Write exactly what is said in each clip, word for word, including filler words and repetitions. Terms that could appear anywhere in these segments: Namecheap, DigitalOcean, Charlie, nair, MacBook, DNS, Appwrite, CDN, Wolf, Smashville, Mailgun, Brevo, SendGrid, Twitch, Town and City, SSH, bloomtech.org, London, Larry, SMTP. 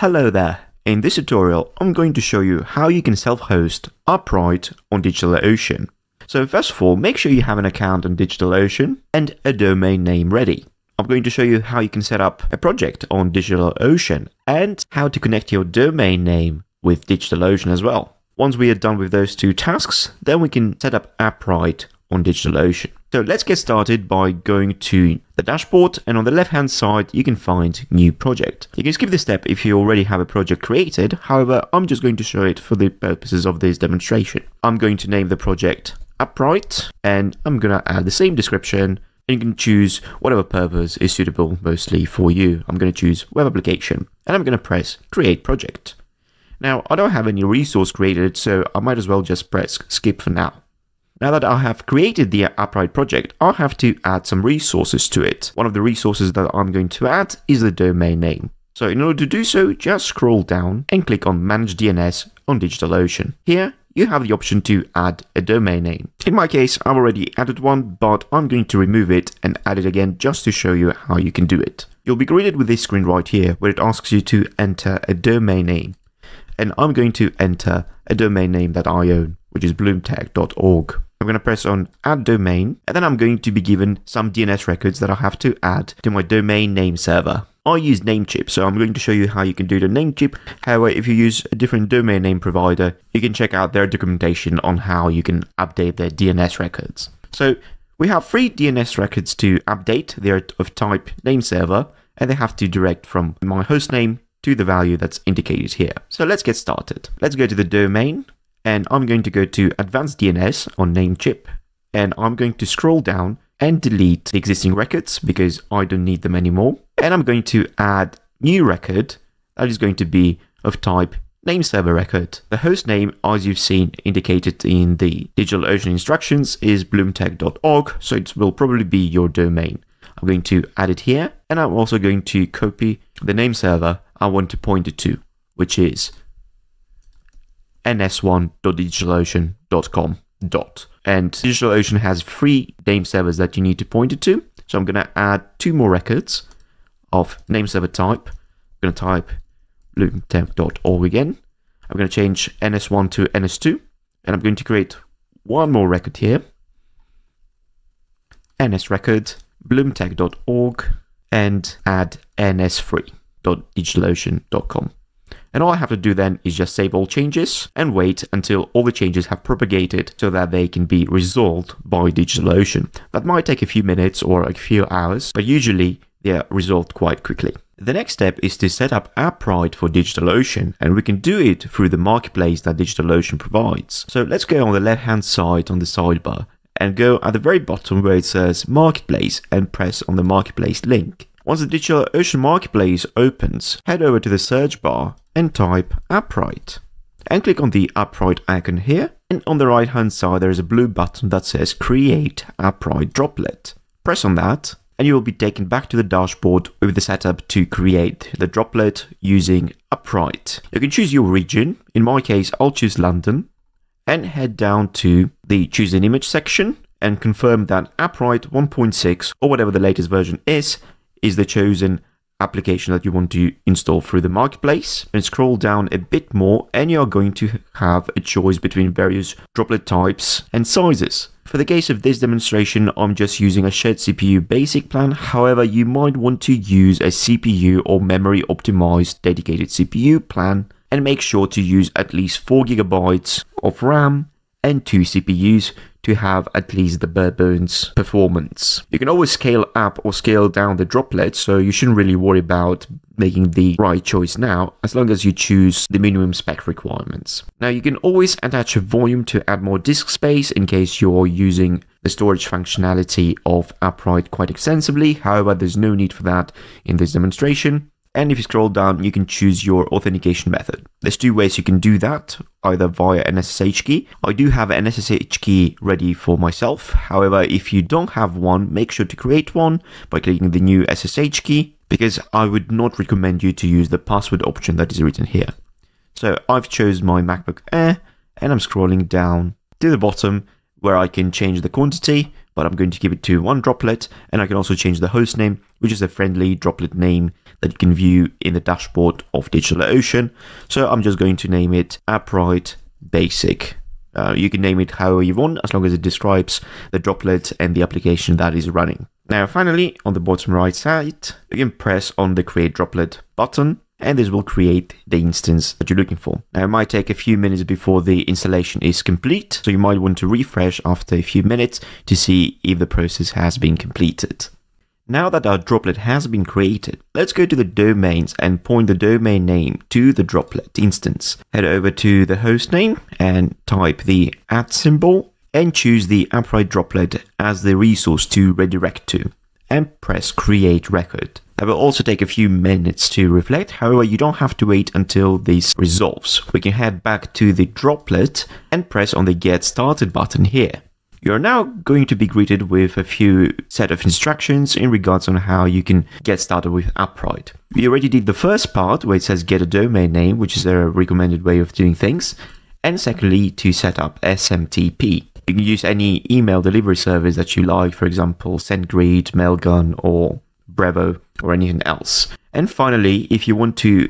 Hello there. In this tutorial, I'm going to show you how you can self-host Appwrite on DigitalOcean. So first of all, make sure you have an account on DigitalOcean and a domain name ready. I'm going to show you how you can set up a project on DigitalOcean and how to connect your domain name with DigitalOcean as well. Once we are done with those two tasks, then we can set up Appwrite on DigitalOcean. So let's get started by going to the dashboard, and on the left hand side you can find new project. You can skip this step if you already have a project created, however I'm just going to show it for the purposes of this demonstration. I'm going to name the project Appwrite and I'm going to add the same description, and you can choose whatever purpose is suitable mostly for you. I'm going to choose web application and I'm going to press create project. Now I don't have any resource created, so I might as well just press skip for now. Now that I have created the Appwrite project, I'll have to add some resources to it. One of the resources that I'm going to add is the domain name. So in order to do so, just scroll down and click on Manage D N S on DigitalOcean. Here you have the option to add a domain name. In my case, I've already added one, but I'm going to remove it and add it again just to show you how you can do it. You'll be greeted with this screen right here where it asks you to enter a domain name. And I'm going to enter a domain name that I own, which is bloomtech dot org. I'm going to press on add domain, and then I'm going to be given some D N S records that I have to add to my domain name server. I use Namecheap, so I'm going to show you how you can do the Namecheap. However, if you use a different domain name provider, you can check out their documentation on how you can update their D N S records. So we have three D N S records to update. They are of type name server, and they have to direct from my host name to the value that's indicated here. So let's get started. Let's go to the domain. And I'm going to go to Advanced D N S on Namecheap, and I'm going to scroll down and delete the existing records because I don't need them anymore. And I'm going to add new record that is going to be of type name server record. The host name, as you've seen indicated in the DigitalOcean instructions, is bloomtech dot org, so it will probably be your domain. I'm going to add it here, and I'm also going to copy the name server I want to point it to, which is n s one dot digitalocean dot com. And DigitalOcean has three name servers that you need to point it to. So I'm going to add two more records of name server type. I'm going to type bloomtech dot org again. I'm going to change n s one to n s two. And I'm going to create one more record here. N S record, bloomtech dot org, and add n s three dot digitalocean dot com. And all I have to do then is just save all changes and wait until all the changes have propagated so that they can be resolved by DigitalOcean. That might take a few minutes or a few hours, but usually they are resolved quite quickly. The next step is to set up Appwrite for DigitalOcean, and we can do it through the marketplace that DigitalOcean provides. So let's go on the left-hand side on the sidebar and go at the very bottom where it says Marketplace and press on the Marketplace link. Once the DigitalOcean Marketplace opens, head over to the search bar and type Appwrite and click on the Appwrite icon here, and on the right hand side there is a blue button that says create Appwrite droplet. Press on that and you will be taken back to the dashboard with the setup to create the droplet using Appwrite. You can choose your region. In my case I'll choose London, and head down to the choose an image section and confirm that Appwrite one point six or whatever the latest version is is the chosen application that you want to install through the marketplace, and scroll down a bit more and you're going to have a choice between various droplet types and sizes. For the case of this demonstration I'm just using a shared C P U basic plan, however you might want to use a C P U or memory optimized dedicated C P U plan, and make sure to use at least four gigabytes of RAM and two C P Us to have at least the bare bones performance. You can always scale up or scale down the droplet, so you shouldn't really worry about making the right choice now, as long as you choose the minimum spec requirements. Now you can always attach a volume to add more disk space in case you're using the storage functionality of Appwrite quite extensively, however there's no need for that in this demonstration. And if you scroll down, you can choose your authentication method. There's two ways you can do that, either via an S S H key. I do have an S S H key ready for myself. However, if you don't have one, make sure to create one by clicking the new S S H key, because I would not recommend you to use the password option that is written here. So I've chosen my MacBook Air and I'm scrolling down to the bottom where I can change the quantity, but I'm going to keep it to one droplet, and I can also change the host name, which is a friendly droplet name that you can view in the dashboard of DigitalOcean. So I'm just going to name it Appwrite Basic. Uh, you can name it however you want, as long as it describes the droplet and the application that is running. Now, finally, on the bottom right side, you can press on the Create Droplet button, and this will create the instance that you're looking for. Now, it might take a few minutes before the installation is complete, so you might want to refresh after a few minutes to see if the process has been completed. Now that our droplet has been created, let's go to the domains and point the domain name to the droplet instance. Head over to the host name and type the at symbol and choose the Appwrite droplet as the resource to redirect to, and press Create Record. That will also take a few minutes to reflect, however you don't have to wait until this resolves. We can head back to the droplet and press on the Get Started button here. You're now going to be greeted with a few set of instructions in regards on how you can get started with Appwrite. We already did the first part where it says get a domain name, which is a recommended way of doing things, and secondly to set up S M T P. You can use any email delivery service that you like, for example SendGrid, Mailgun or Brevo or anything else. And finally, if you want to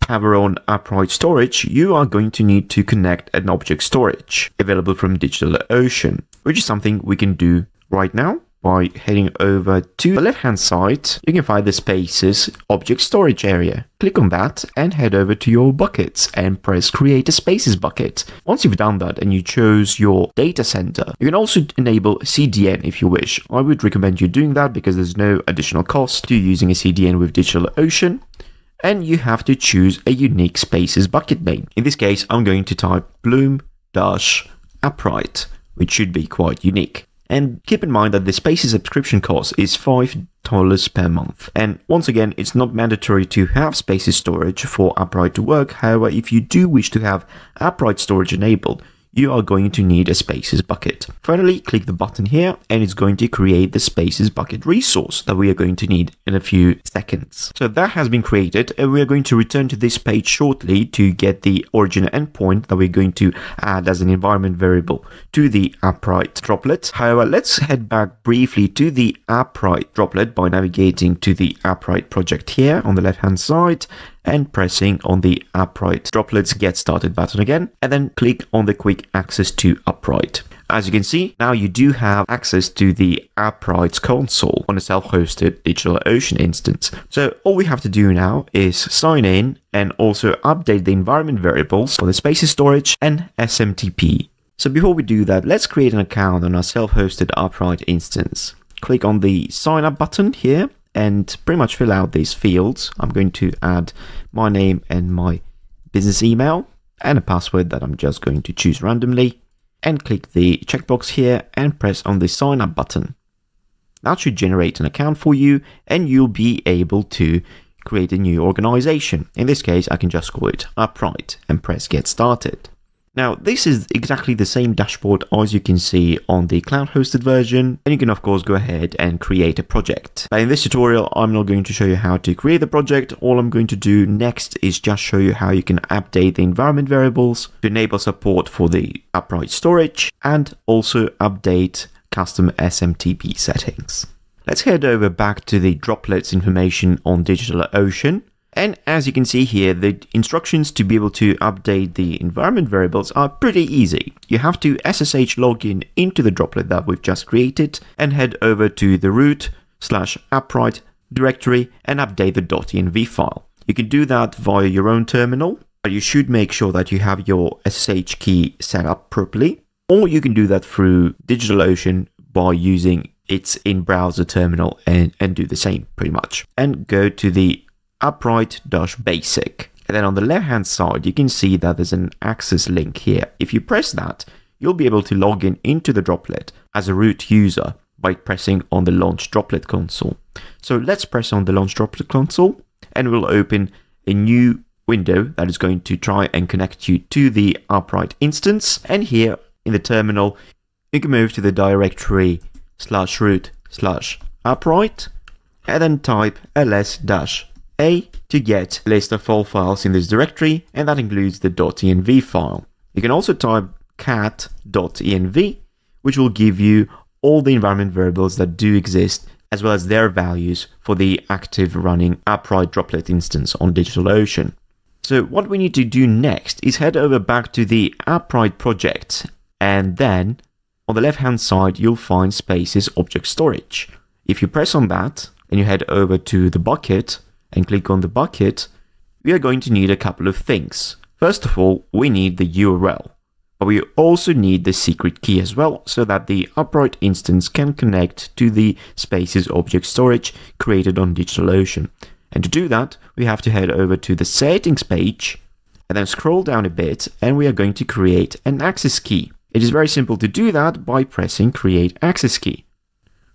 power on Appwrite storage, you are going to need to connect an object storage available from DigitalOcean, which is something we can do right now by heading over to the left hand side. You can find the Spaces object storage area. Click on that and head over to your buckets and press Create a Spaces bucket. Once you've done that and you chose your data center, you can also enable C D N if you wish. I would recommend you doing that because there's no additional cost to using a C D N with DigitalOcean. And you have to choose a unique Spaces bucket name. In this case, I'm going to type bloom dash appwrite, which should be quite unique. And keep in mind that the Spaces subscription cost is five dollars per month. And once again, it's not mandatory to have Spaces storage for Appwrite to work. However, if you do wish to have Appwrite storage enabled, you are going to need a Spaces bucket. Finally, click the button here and it's going to create the Spaces bucket resource that we are going to need in a few seconds. So that has been created, and we are going to return to this page shortly to get the original endpoint that we're going to add as an environment variable to the Appwrite droplet. However, let's head back briefly to the Appwrite droplet by navigating to the Appwrite project here on the left hand side and pressing on the Appwrite droplets Get Started button again, and then click on the Quick Access to Appwrite. As you can see, now you do have access to the Appwrite console on a self-hosted DigitalOcean instance. So all we have to do now is sign in and also update the environment variables for the Spaces storage and S M T P. So before we do that, let's create an account on our self-hosted Appwrite instance. Click on the Sign Up button here and pretty much fill out these fields. I'm going to add my name and my business email and a password that I'm just going to choose randomly, and click the checkbox here and press on the Sign Up button. That should generate an account for you, and you'll be able to create a new organization. In this case, I can just call it Appwrite and press Get Started. Now, this is exactly the same dashboard as you can see on the cloud-hosted version, and you can of course go ahead and create a project. But in this tutorial, I'm not going to show you how to create the project. All I'm going to do next is just show you how you can update the environment variables to enable support for the Appwrite storage and also update custom S M T P settings. Let's head over back to the droplets information on DigitalOcean. And as you can see here, the instructions to be able to update the environment variables are pretty easy. You have to S S H login into the droplet that we've just created and head over to the root slash Appwrite directory and update the .env file. You can do that via your own terminal, but you should make sure that you have your S S H key set up properly, or you can do that through DigitalOcean by using its in-browser terminal and, and do the same pretty much. And go to the Appwrite-basic. And then on the left-hand side, you can see that there's an access link here. If you press that, you'll be able to log in into the droplet as a root user by pressing on the Launch Droplet console. So let's press on the Launch Droplet console, and we'll open a new window that is going to try and connect you to the Appwrite instance. And here in the terminal, you can move to the directory slash root slash Appwrite, and then type ls dash A to get a list of all files in this directory, and that includes the .env file. You can also type cat dot env, which will give you all the environment variables that do exist, as well as their values for the active running Appwrite droplet instance on DigitalOcean. So what we need to do next is head over back to the Appwrite project, and then on the left hand side you'll find Spaces Object Storage. If you press on that and you head over to the bucket and click on the bucket, we are going to need a couple of things. First of all, we need the U R L, but we also need the secret key as well, so that the Appwrite instance can connect to the Spaces Object Storage created on DigitalOcean. And to do that, we have to head over to the settings page and then scroll down a bit, and we are going to create an access key. It is very simple to do that by pressing create access key.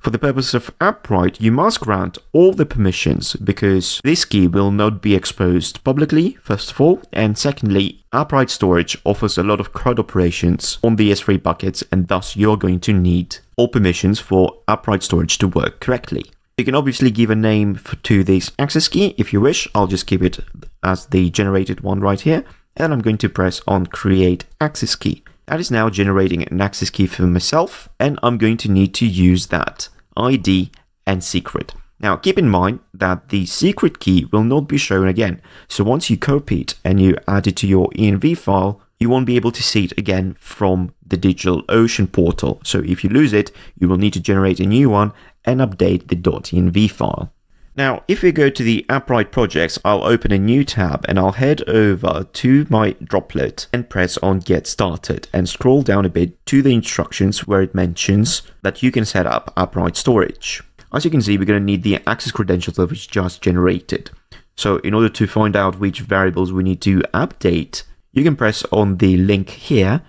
For the purpose of Appwrite, you must grant all the permissions, because this key will not be exposed publicly, first of all, and secondly, Appwrite storage offers a lot of CRUD operations on the S three buckets, and thus you're going to need all permissions for Appwrite storage to work correctly. You can obviously give a name for, to this access key if you wish. I'll just keep it as the generated one right here. And I'm going to press on create access key. That is now generating an access key for myself. And I'm going to need to use that I D and secret. Now keep in mind that the secret key will not be shown again. So once you copy it and you add it to your E N V file, you won't be able to see it again from the DigitalOcean portal. So if you lose it, you will need to generate a new one and update the .env file. Now, if we go to the Appwrite projects, I'll open a new tab and I'll head over to my droplet and press on Get Started and scroll down a bit to the instructions where it mentions that you can set up Appwrite storage. As you can see, we're going to need the access credentials that we just generated. So in order to find out which variables we need to update, you can press on the link here,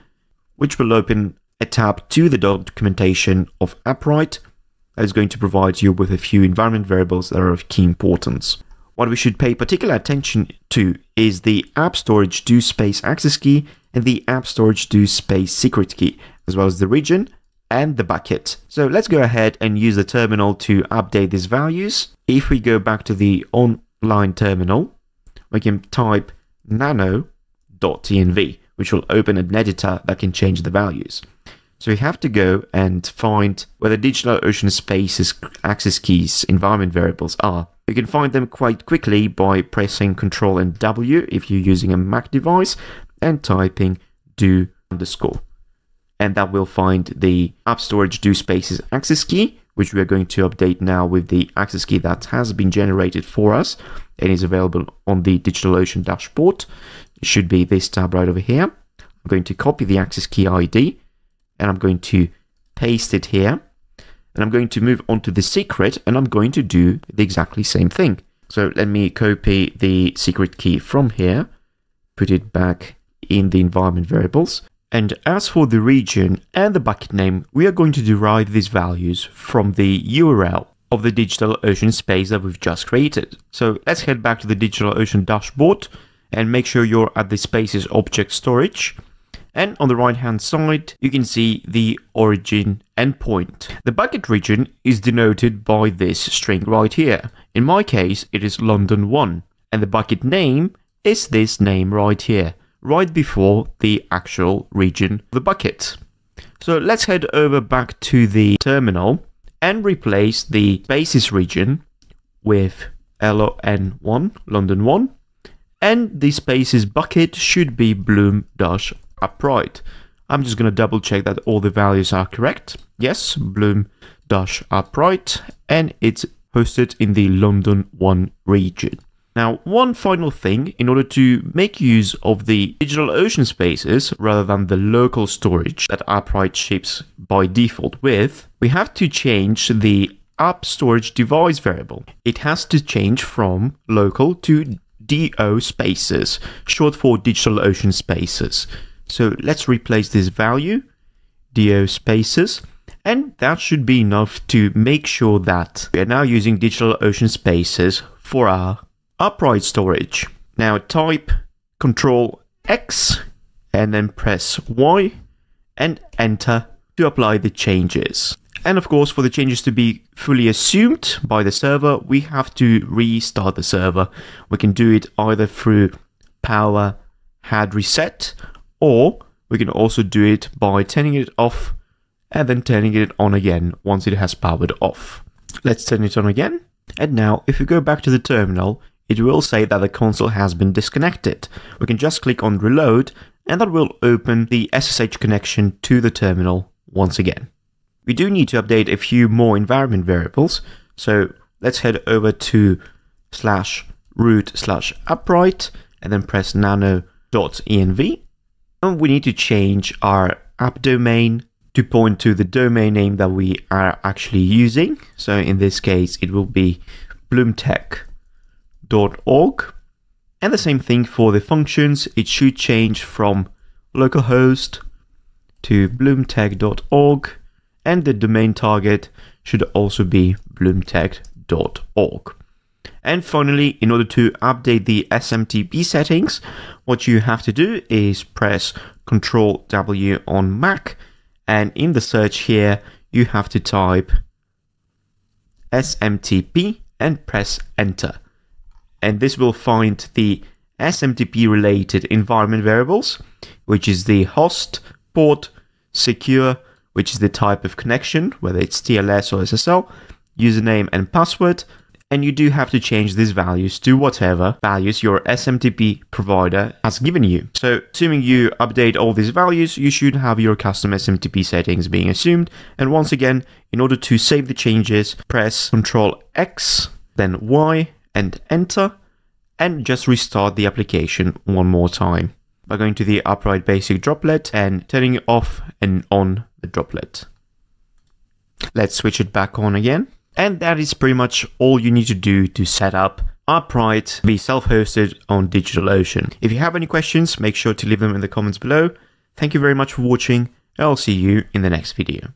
which will open a tab to the documentation of Appwrite, is going to provide you with a few environment variables that are of key importance. What we should pay particular attention to is the app storage do space access key and the app storage do space secret key, as well as the region and the bucket. So let's go ahead and use the terminal to update these values. If we go back to the online terminal, we can type nano dot env, which will open an editor that can change the values. So we have to go and find where the DigitalOcean Spaces access keys environment variables are. You can find them quite quickly by pressing Ctrl and W if you're using a Mac device and typing do underscore. And that will find the app storage do spaces access key, which we are going to update now with the access key that has been generated for us and is available on the DigitalOcean dashboard. It should be this tab right over here. I'm going to copy the access key I D. And I'm going to paste it here, and I'm going to move on to the secret, and I'm going to do the exactly same thing. So let me copy the secret key from here, put it back in the environment variables. And as for the region and the bucket name, we are going to derive these values from the U R L of the DigitalOcean space that we've just created. So let's head back to the DigitalOcean dashboard and make sure you're at the Spaces Object Storage. And on the right hand side, you can see the origin endpoint. The bucket region is denoted by this string right here. In my case, it is London one. And the bucket name is this name right here, right before the actual region of the bucket. So let's head over back to the terminal and replace the Spaces region with L O N one, London one. And the Spaces bucket should be bloom dash org. Appwrite. I'm just going to double check that all the values are correct. Yes, bloom dash appwrite, and it's hosted in the London one region. Now, one final thing, in order to make use of the DigitalOcean spaces rather than the local storage that Appwrite ships by default with, we have to change the app storage device variable. It has to change from local to D O spaces, short for DigitalOcean spaces. So let's replace this value, D O spaces, and that should be enough to make sure that we are now using DigitalOcean spaces for our Appwrite storage. Now type Control X and then press Y and enter to apply the changes. And of course, for the changes to be fully assumed by the server, we have to restart the server. We can do it either through power had reset, or we can also do it by turning it off and then turning it on again once it has powered off. Let's turn it on again. And now if we go back to the terminal, it will say that the console has been disconnected. We can just click on reload and that will open the S S H connection to the terminal once again. We do need to update a few more environment variables. So let's head over to slash root slash appwrite and then press nano dot env. And we need to change our app domain to point to the domain name that we are actually using. So in this case, it will be bloomtech dot org. And the same thing for the functions. It should change from localhost to bloomtech dot org. And the domain target should also be bloomtech dot org. And finally, in order to update the S M T P settings, what you have to do is press control W on Mac, and in the search here, you have to type S M T P and press enter. And this will find the S M T P related environment variables, which is the host, port, secure, which is the type of connection, whether it's T L S or S S L, username and password. And you do have to change these values to whatever values your S M T P provider has given you. So assuming you update all these values, you should have your custom S M T P settings being assumed. And once again, in order to save the changes, press control X, then Y and enter, and just restart the application one more time by going to the Appwrite basic droplet and turning off and on the droplet. Let's switch it back on again. And that is pretty much all you need to do to set up Appwrite to be self-hosted on DigitalOcean. If you have any questions, make sure to leave them in the comments below. Thank you very much for watching, and I'll see you in the next video.